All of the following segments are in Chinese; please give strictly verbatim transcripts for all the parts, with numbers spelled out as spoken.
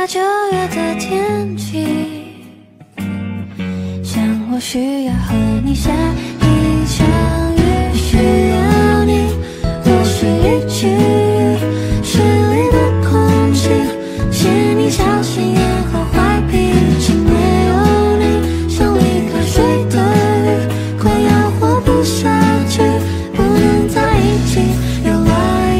个九月的天气，像我需要和你下一场雨，需要你我是一起，湿里的空气，请你小心眼和坏脾气，没有你像离开水的鱼，快要活不下去，不能在一起游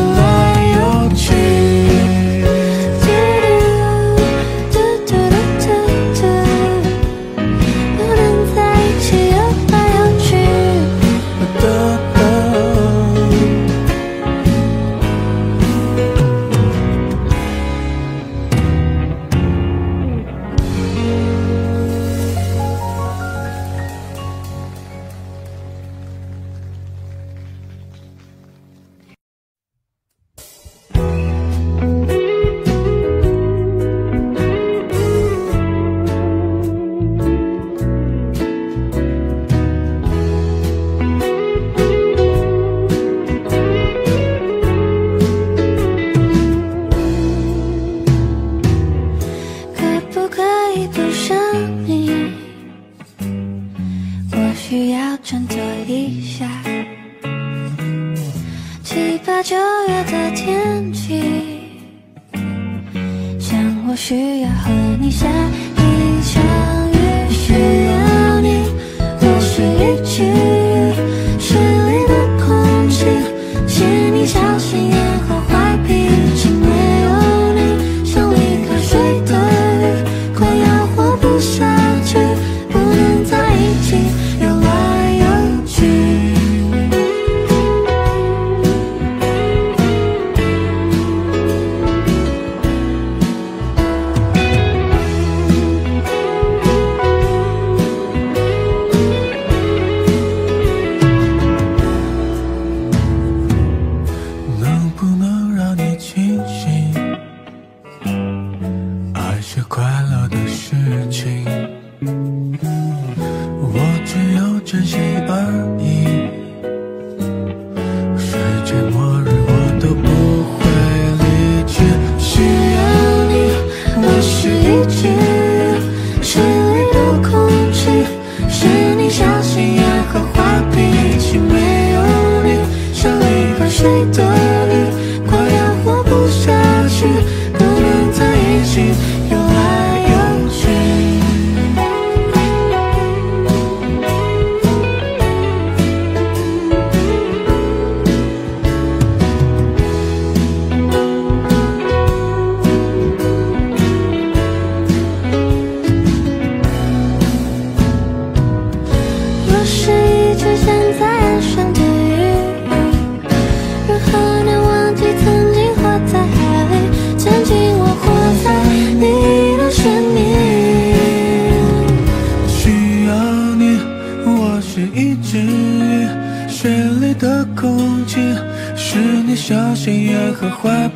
来游去。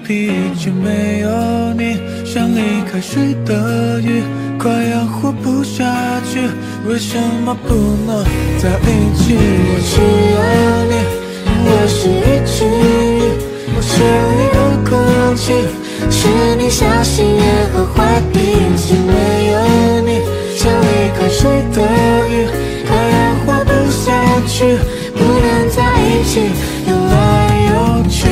皮，却没有你，像离开水的鱼，快要活不下去，为什么不能在一起？我需要你，我是一只鱼，我是你的空气，是你小心眼和坏脾气，没有你，像离开水的鱼，快要活不下去，不能在一起，游来游去。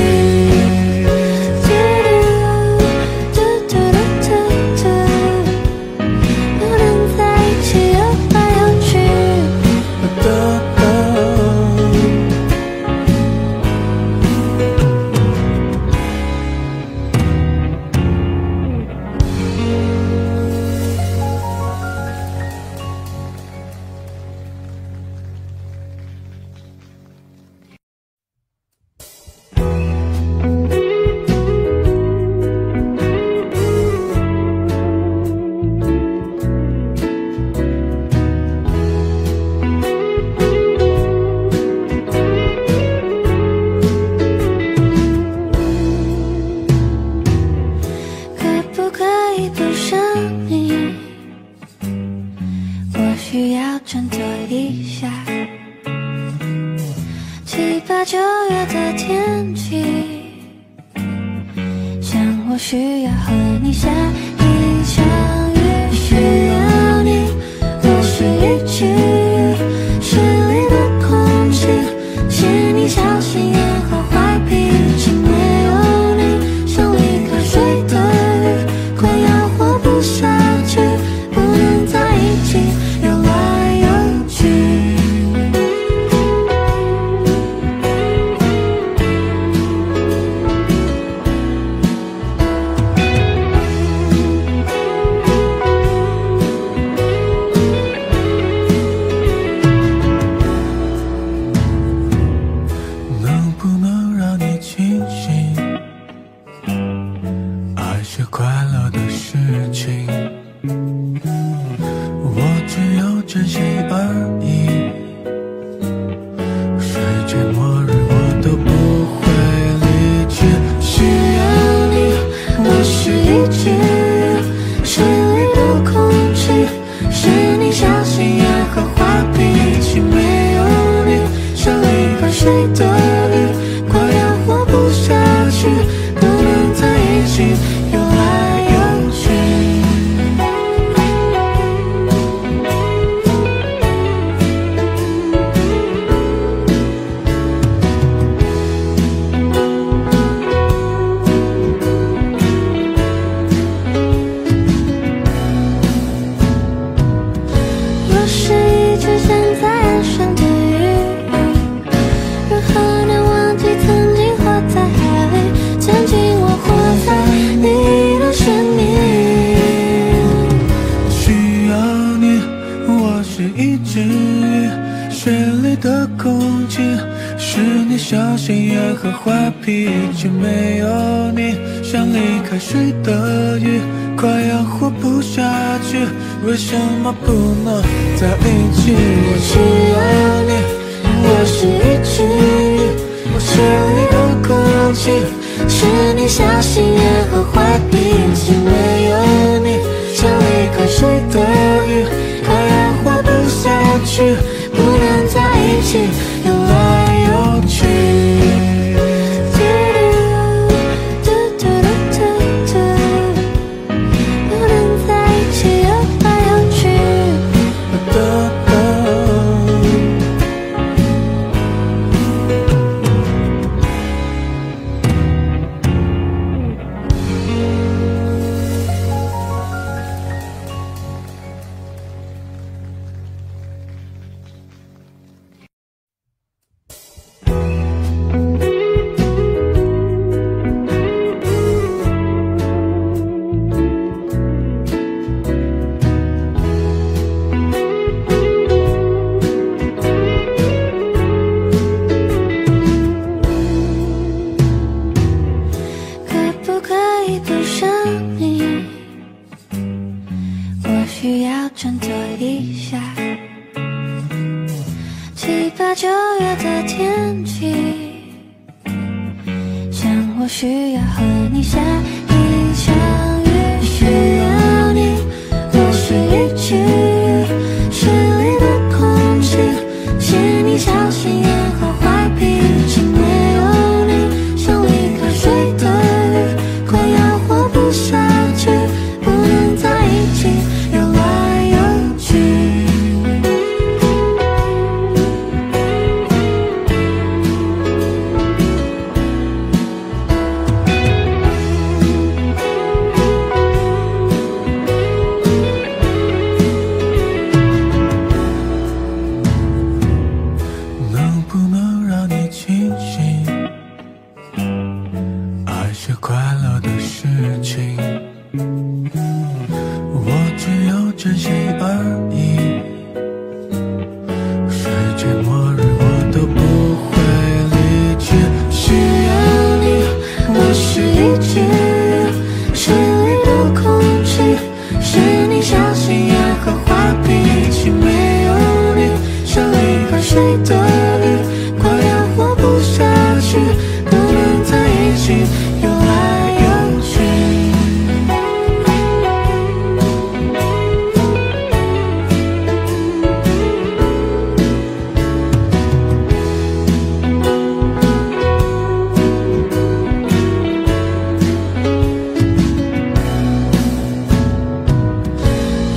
我我需要和你下一场雨，需要你我是一句诗里的空气，是你小心眼和坏脾气，没有你像离开水的鱼，快要活不下去，不能在一起游来游去。能不能让你清醒，爱是快乐的事情，我只有真心而已，世界末日我都不会离去，需要你我是一句诗里的空气，是你小心眼和坏脾气，没有你像离开水的鱼，快要活不下去，不能在一起游来游去。我是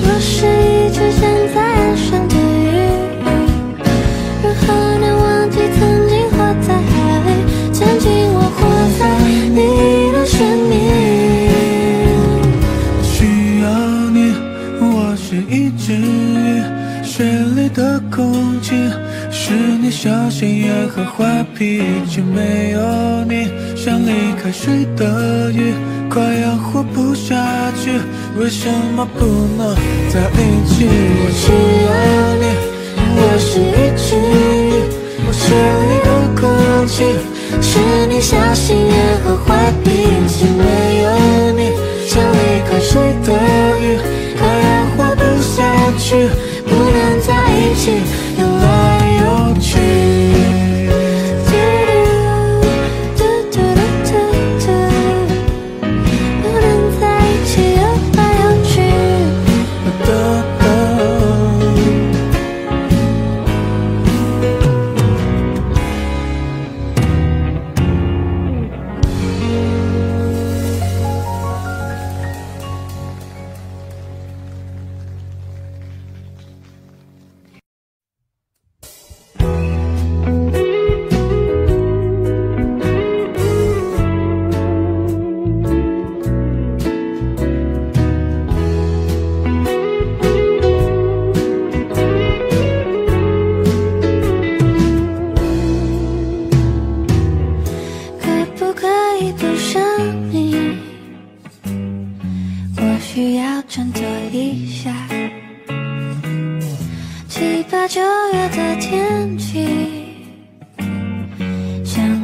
一只现在岸上的鱼，如何能忘记曾经活在海里，曾经我活在你的生命。需要你我是一只鱼，水里的空气，是你小心眼和坏脾气，没有你像离开水的鱼，快要活不下去，为什么不能在一起？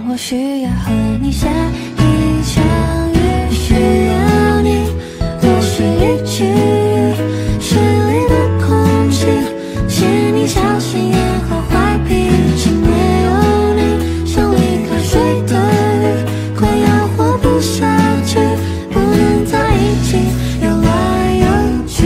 我需要你我是一只鱼，我是你的空气，是你小心眼和坏脾气，没有你像离开水的鱼，快要活不下去，不能在一起游来游去。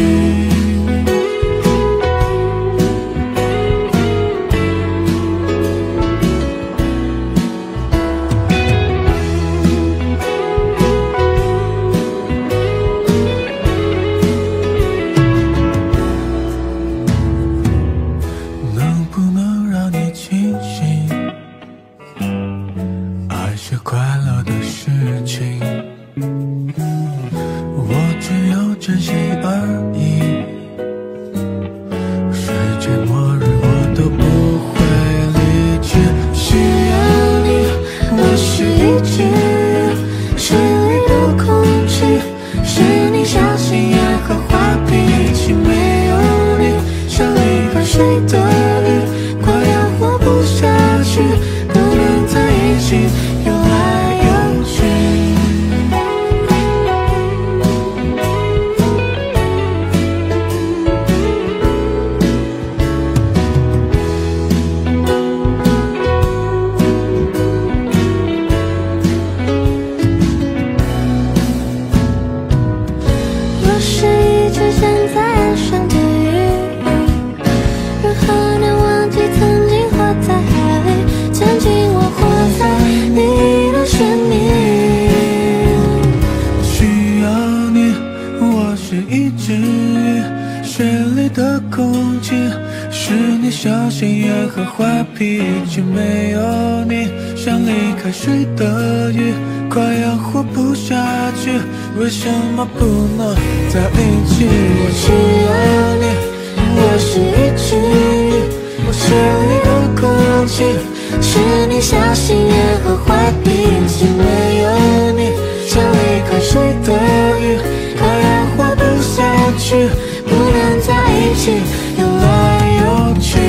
情，是你小心眼和坏脾气，没有你像离开水的鱼，快要活不下去，为什么不能在一起？我需要你，我是一只鱼，我是你的空气，是你小心眼和坏脾气，没有你像离开水的鱼，快要活不下去，不能在一起游来游去。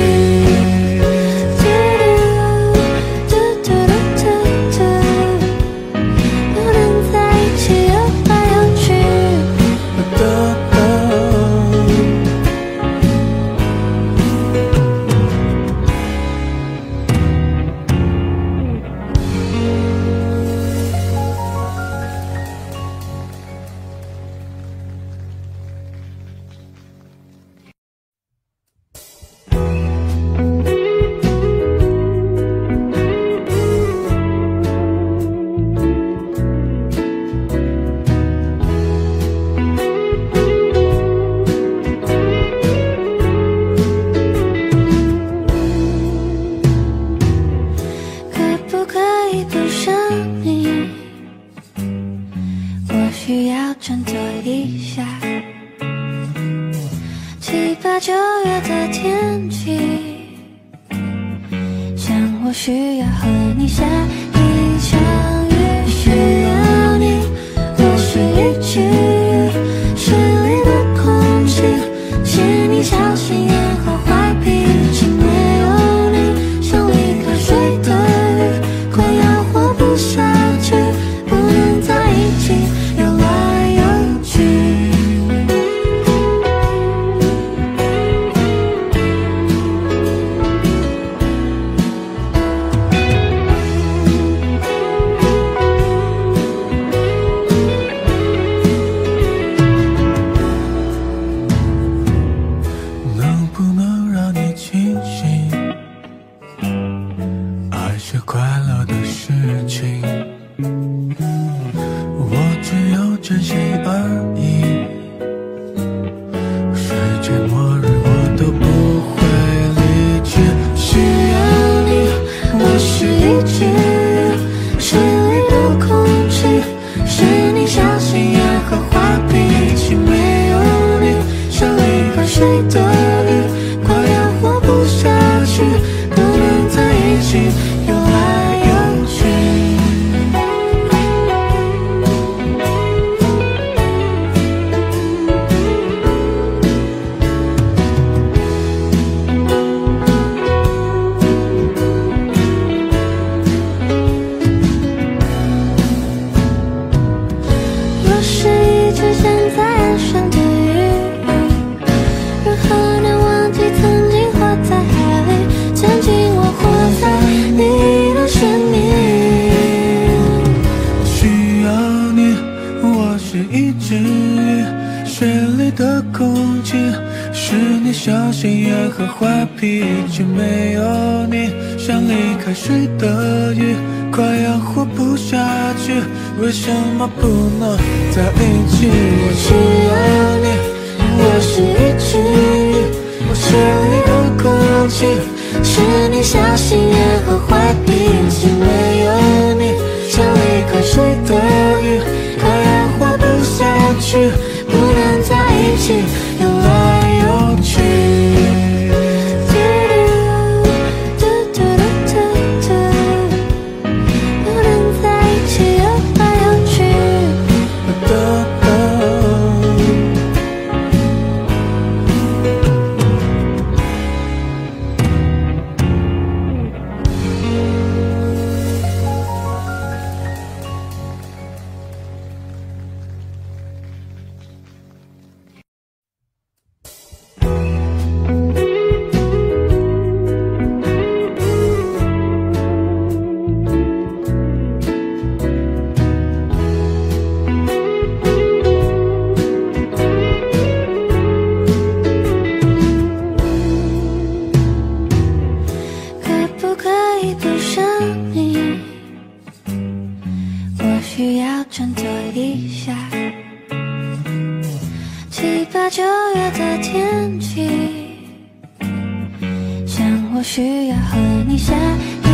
或许要和你下一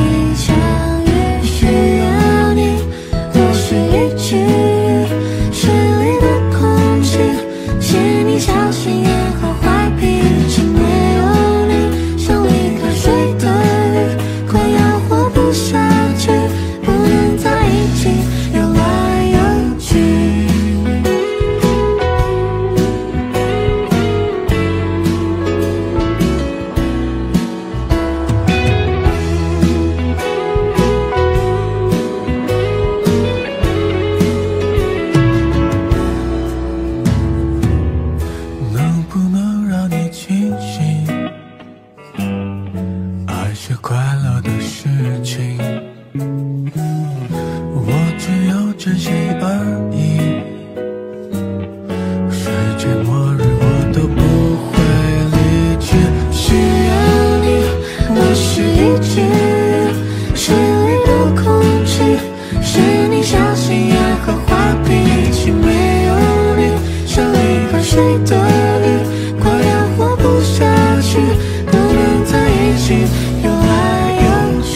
场雨，需要你呼吸一句失恋的空气，请你小心眼和坏脾气，没有你像离开水的鱼，快要活不下去，不能在一起游来游去。能不能让你清醒？爱是快乐的事情，我只有珍惜而已。世界末日我都不会离去，需要你我是一句失恋的空气，是你小心眼和坏脾气，没有你像离开水的鱼，快要活不下去，不能在一起游来游去。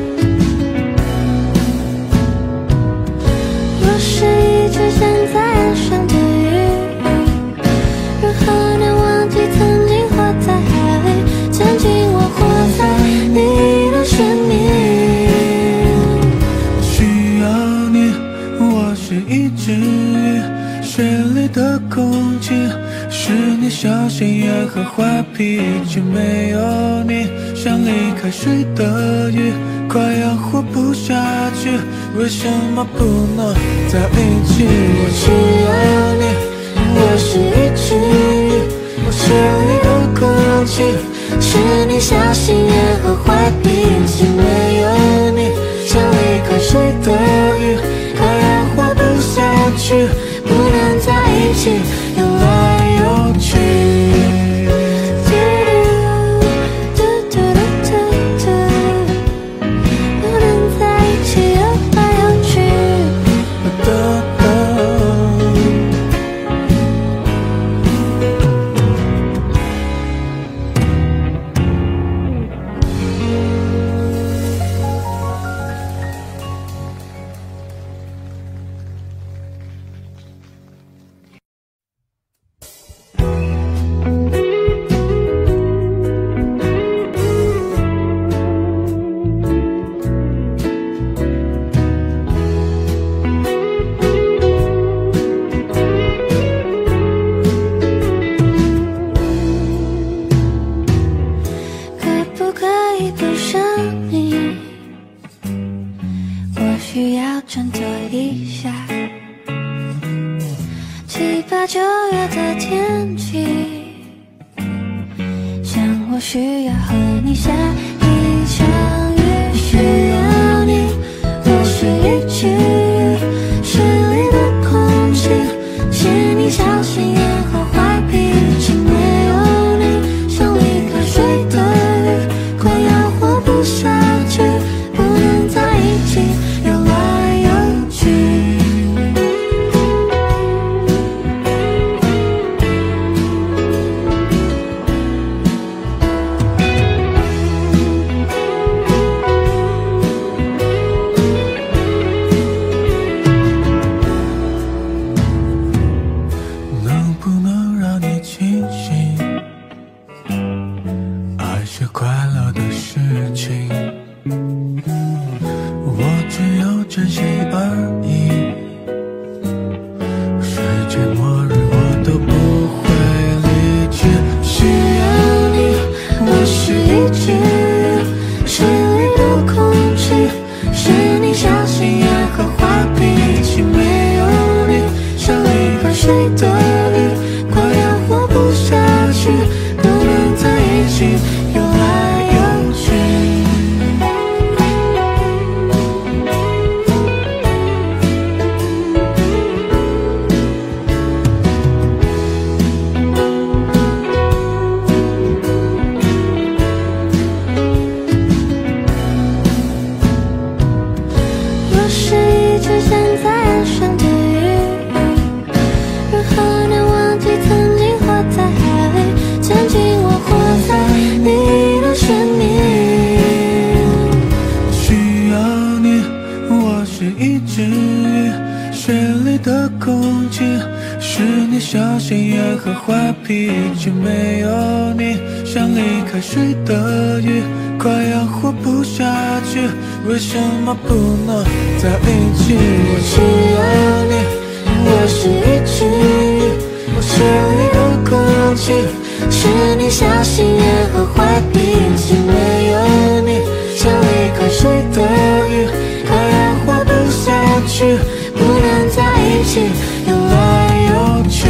我是一只站在岸上的鱼，如何能忘记曾经活在海里，曾经我活在你的生命。需要你我是一只鱼，水里的空气，是你小心眼和坏脾气，没有你像离开水的鱼，快要活不下去，为什么不能在一起？我需要你我是一只鱼，我是你的空气，是你小心眼和坏脾气，没有你像离开水的鱼，快要活不下去，不能在一起游来游去。如何能忘记曾经活在海里，曾经我活在你的生命。需要你，我是一只鱼，水里的空气是你小心眼和坏脾气，没有你像离开水的鱼，快要活不下去，为什么不能在一起？需要你。 我是一只鱼，我水里的空气是你小心眼和坏脾气，没有你像离开水的鱼，快要活不下去，不能在一起游来游去。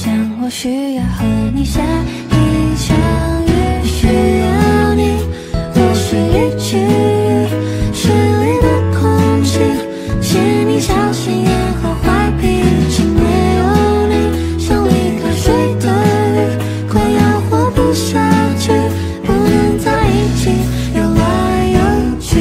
想我需要和你下一场雨，需要你，我是一句失恋的空气，请你小心眼和坏脾气，没有你像离开水的鱼，快要活不下去，不能在一起游来游去。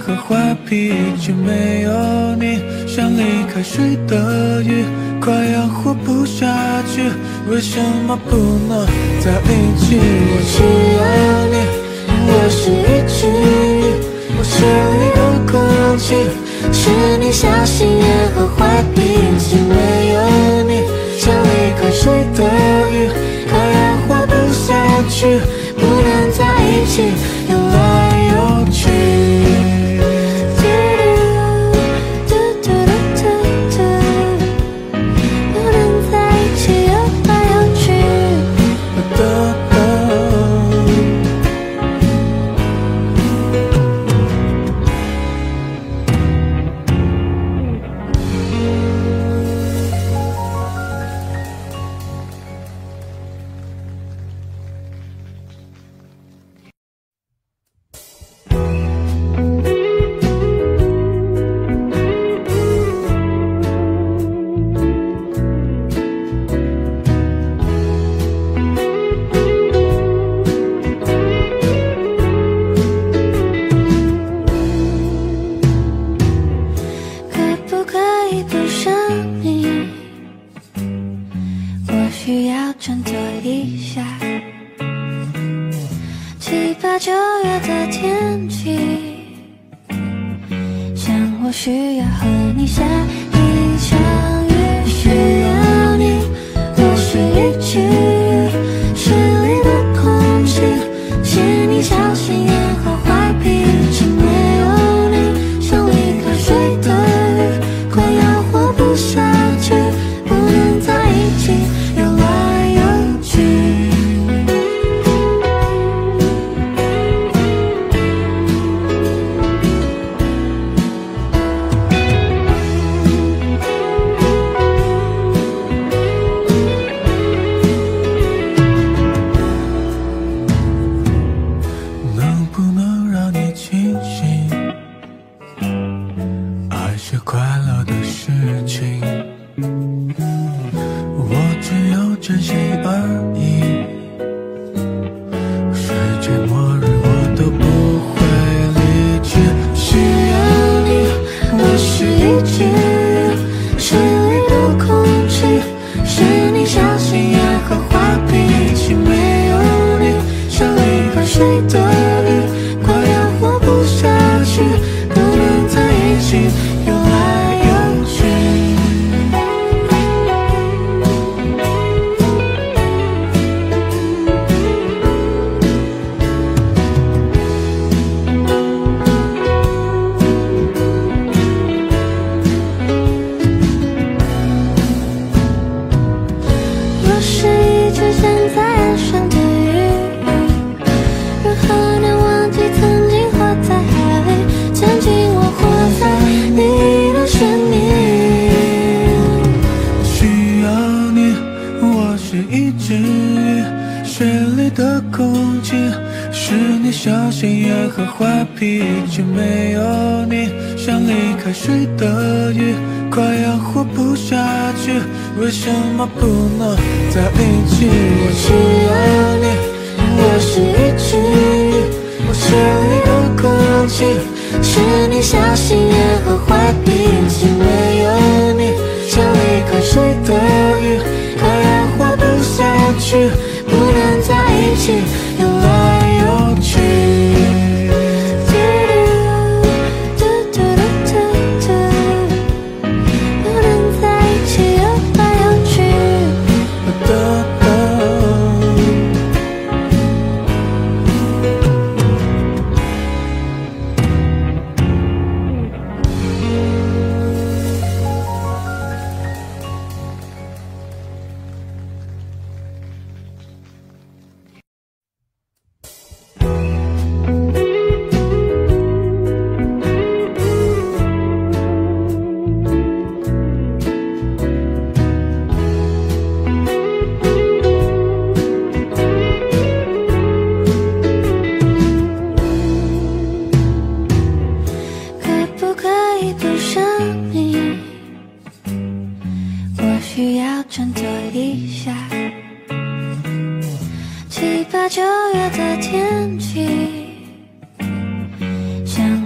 荷花皮，却没有你，像离开水的鱼，快要活不下去。为什么不能在一起？我需要你，我是一只鱼，我是一种空气，是你像细叶和花皮，却没有你，像离开水的鱼，快要活不下去，不能在一起，游来游去。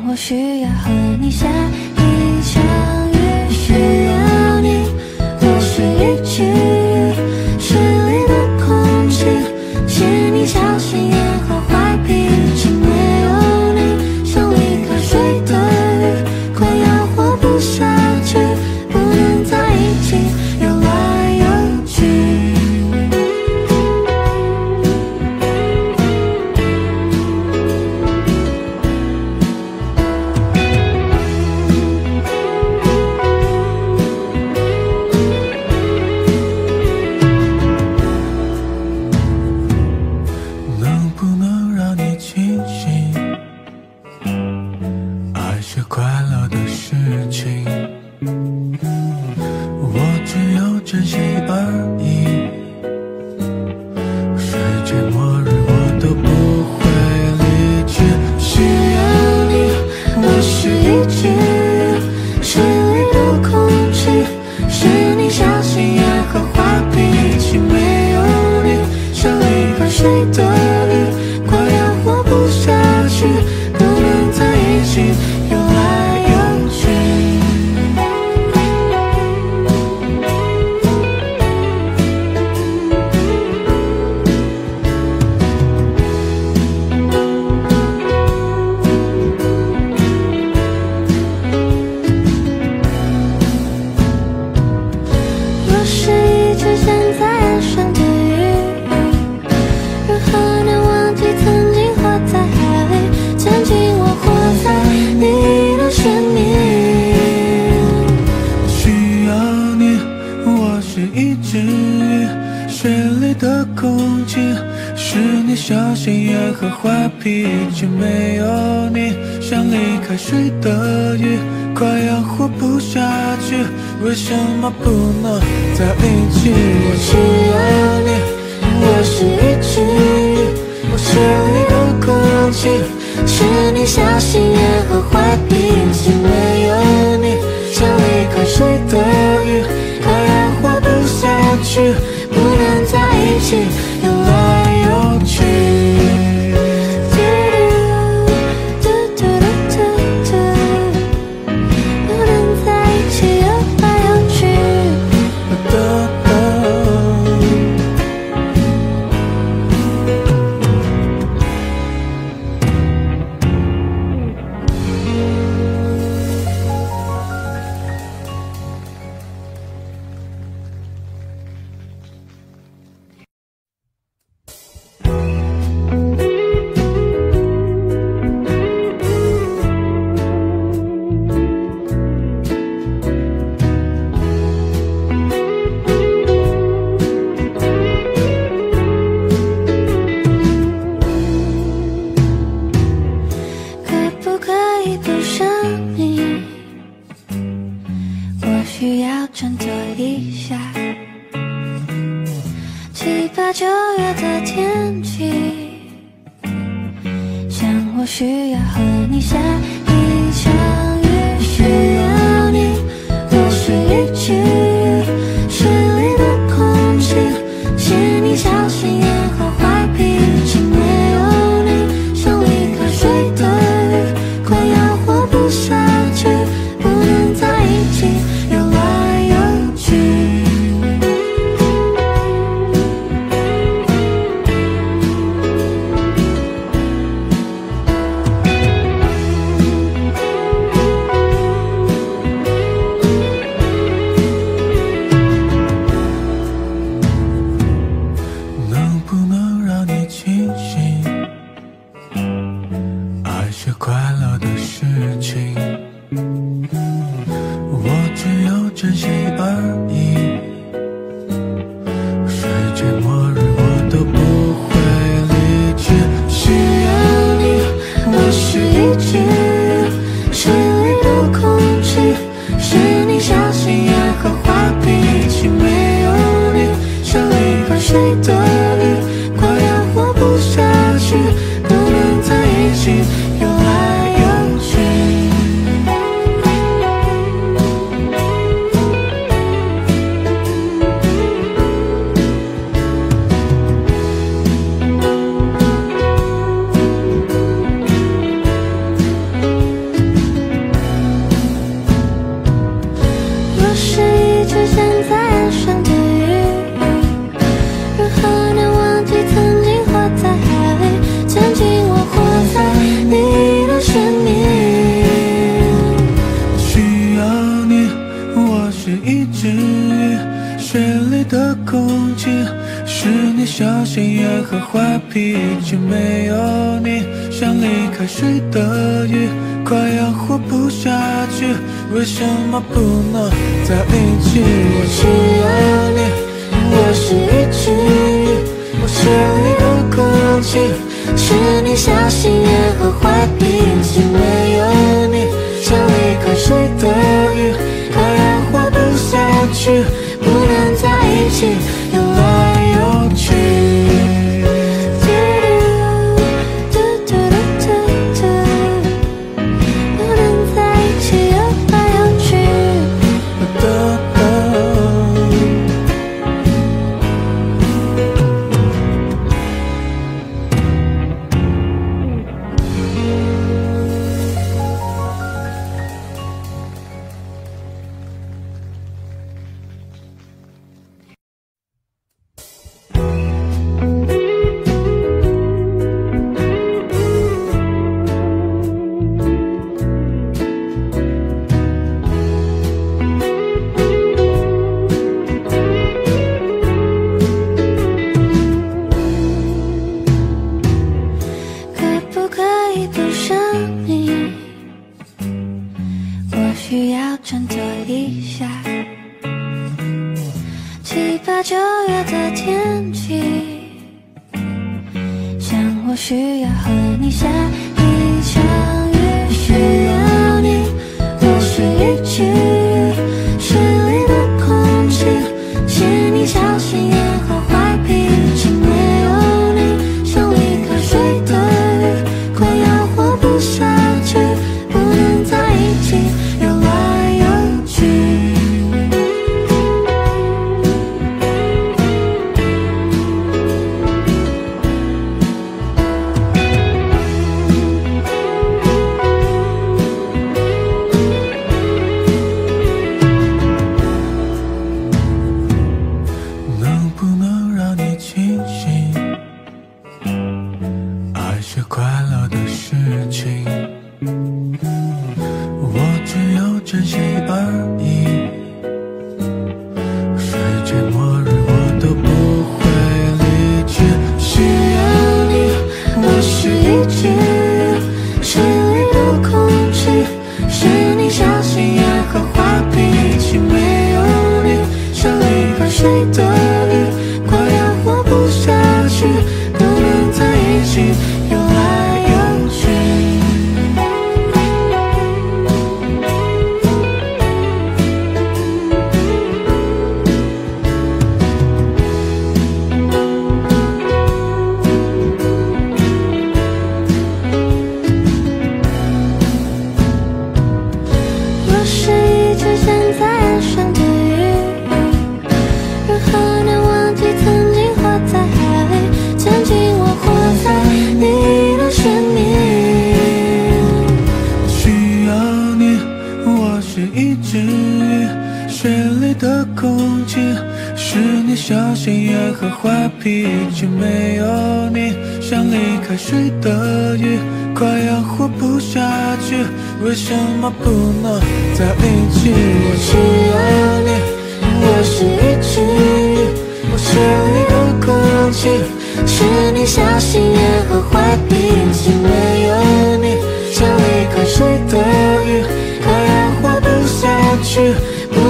我或许要和你下一场雨，需要你我是一句失恋的空气，是你小心眼和坏脾气，没有你像离开水的鱼，快要活不下去，不能在一起游来游去。能不能让你清醒？爱是快乐的事情，我只有珍惜而已。世界末日我都不会离去，需要你我是一句失恋的空气，是你小心眼和坏脾气，没有你像离开水的鱼，快要活不下去，不能在一起游来游去。我是一只现在岸上的鱼，如何能忘记曾经活在海里，曾经我活在你的生命。需要你我是一只鱼，水里的空气，是你小心眼和坏脾气，没有你像离开水的鱼，快要活不下去，为什么不能在一起？我需要你我是一只鱼，我是你的空气，是你小心眼和坏脾气，没有你像离开水的鱼，快要活不下去，不能在一起游来游去。水里的空气，是你小心眼和坏脾气。没有你，像离开水的鱼，快要活不下去。为什么不能在一起？我需要你，我是一只鱼。我水里的空气，是你小心眼和坏脾气。没有你，像离开水的鱼，快要活不下去。 不能在一起，游来游去。嘟嘟嘟嘟嘟嘟，不能在一起，游来游去。嘟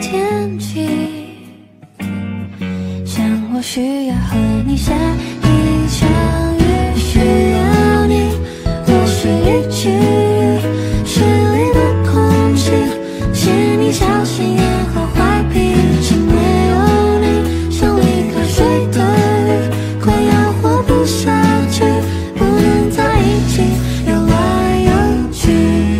天气，像我需要和你下一场雨，需要你，我是一句失礼的空气，是你小心眼和坏脾气，没有你像离开水的鱼，快要活不下去，不能在一起游来游去。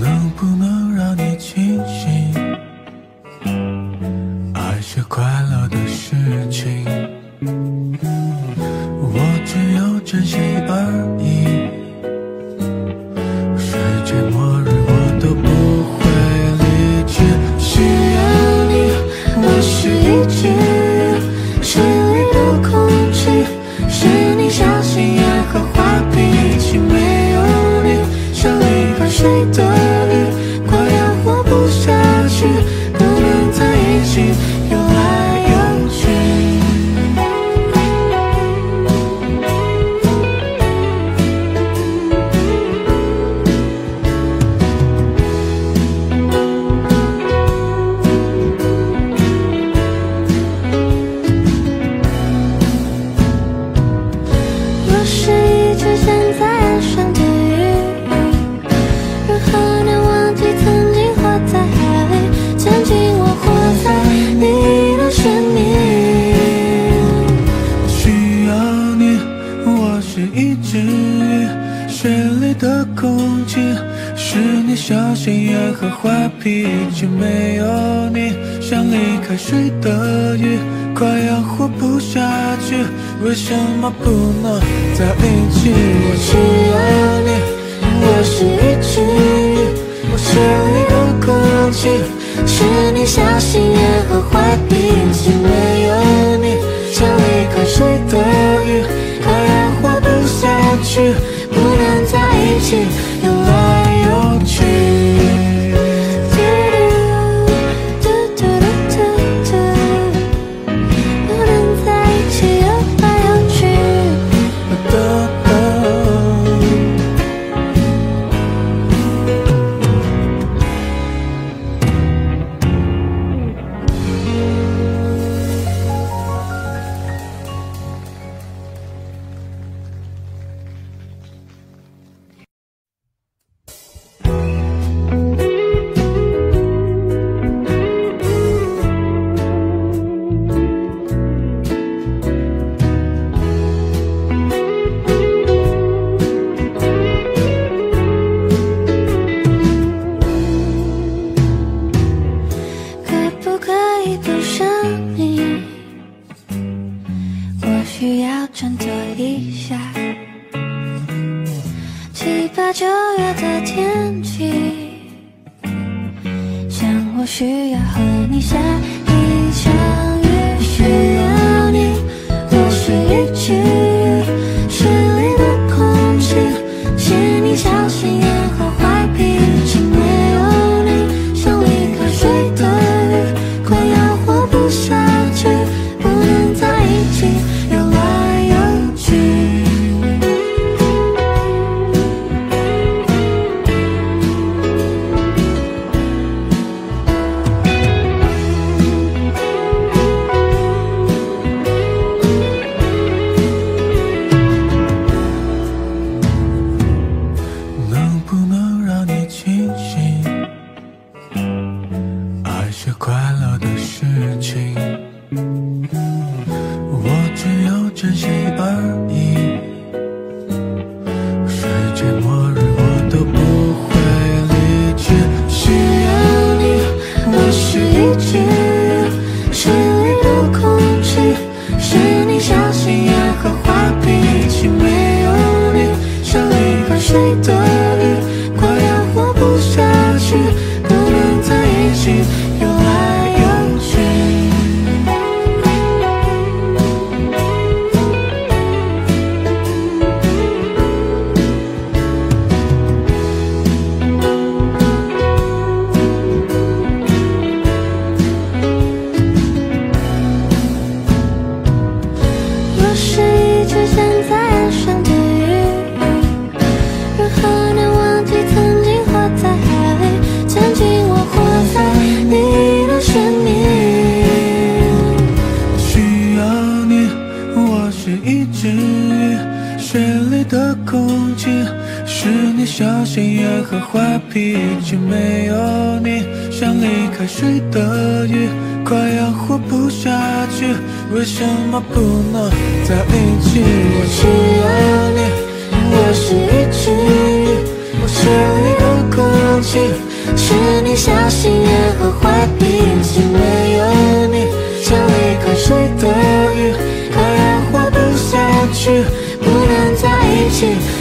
能不能让你清醒，爱是快乐的事情，我只有真心而已，世界末日我都不会离去，需要你，我是一句失礼的空气，是你小心眼和坏脾气，没有你像离开水的鱼，快要活不下去，不能在一起游来游去。我是一只现在岸上的鱼，如何能忘记曾经活在海里，曾经我活在你的生命。需要你，我是一只鱼，水里的空气，是你小心眼和坏脾气，没有你像离开水的鱼，快要活不下去，为什么不能在一起？我需要你，我是一只鱼，我是你的空气，是你小心眼和坏脾气，没有你像离开水的鱼，快要活不下去，不能在一起游来游去。游来游去。已经没有你，像离开水的鱼，快要活不下去，为什么不能在一起？我需要你，我是一只鱼，我是你的空气，是你小心眼和坏脾气，没有你，像离开水的鱼，快要活不下去，不能在一起。